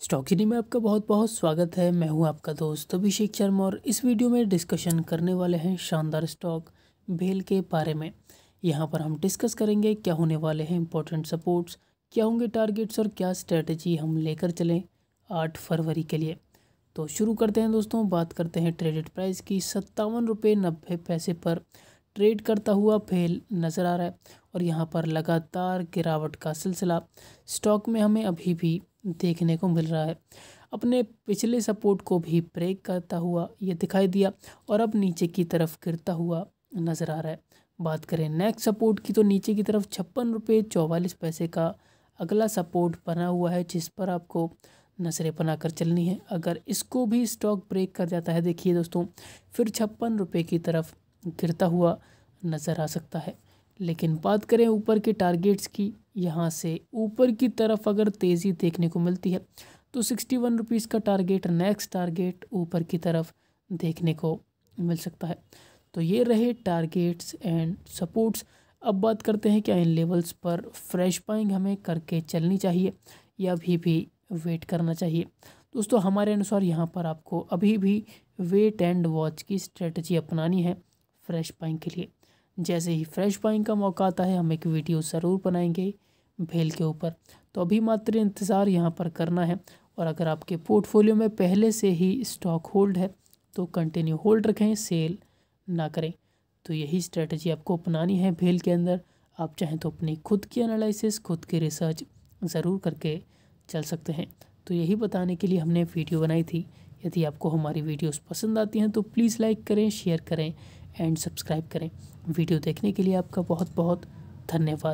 स्टॉकिनी में आपका बहुत बहुत स्वागत है। मैं हूं आपका दोस्त अभिषेक शर्मा और इस वीडियो में डिस्कशन करने वाले हैं शानदार स्टॉक BHEL के बारे में। यहां पर हम डिस्कस करेंगे क्या होने वाले हैं इंपॉर्टेंट सपोर्ट्स, क्या होंगे टारगेट्स और क्या स्ट्रेटजी हम लेकर चलें 8 फरवरी के लिए। तो शुरू करते हैं दोस्तों, बात करते हैं ट्रेडेड प्राइस की। 57 रुपये 90 पैसे पर ट्रेड करता हुआ BHEL नज़र आ रहा है और यहाँ पर लगातार गिरावट का सिलसिला स्टॉक में हमें अभी भी देखने को मिल रहा है। अपने पिछले सपोर्ट को भी ब्रेक करता हुआ ये दिखाई दिया और अब नीचे की तरफ गिरता हुआ नज़र आ रहा है। बात करें नेक्स्ट सपोर्ट की तो नीचे की तरफ 56 रुपये 44 पैसे का अगला सपोर्ट बना हुआ है, जिस पर आपको नज़रें बनाकर चलनी है। अगर इसको भी स्टॉक ब्रेक कर जाता है, देखिए दोस्तों, फिर 56 रुपये की तरफ गिरता हुआ नज़र आ सकता है। लेकिन बात करें ऊपर के टारगेट्स की, यहाँ से ऊपर की तरफ अगर तेज़ी देखने को मिलती है तो 61 रुपीज़ का टारगेट, नेक्स्ट टारगेट ऊपर की तरफ देखने को मिल सकता है। तो ये रहे टारगेट्स एंड सपोर्ट्स। अब बात करते हैं क्या इन लेवल्स पर फ्रेश बाइंग हमें करके चलनी चाहिए या अभी भी वेट करना चाहिए। दोस्तों हमारे अनुसार यहाँ पर आपको अभी भी वेट एंड वॉच की स्ट्रेटजी अपनानी है फ्रेश बाइंग के लिए। जैसे ही फ्रेश बाइंग का मौका आता है हम एक वीडियो ज़रूर बनाएंगे BHEL के ऊपर। तो अभी मात्र इंतज़ार यहाँ पर करना है और अगर आपके पोर्टफोलियो में पहले से ही स्टॉक होल्ड है तो कंटिन्यू होल्ड रखें, सेल ना करें। तो यही स्ट्रेटजी आपको अपनानी है BHEL के अंदर। आप चाहें तो अपनी खुद की एनालिसिस, खुद की रिसर्च ज़रूर करके चल सकते हैं। तो यही बताने के लिए हमने वीडियो बनाई थी। यदि आपको हमारी वीडियोस पसंद आती हैं तो प्लीज़ लाइक करें, शेयर करें एंड सब्सक्राइब करें। वीडियो देखने के लिए आपका बहुत बहुत धन्यवाद।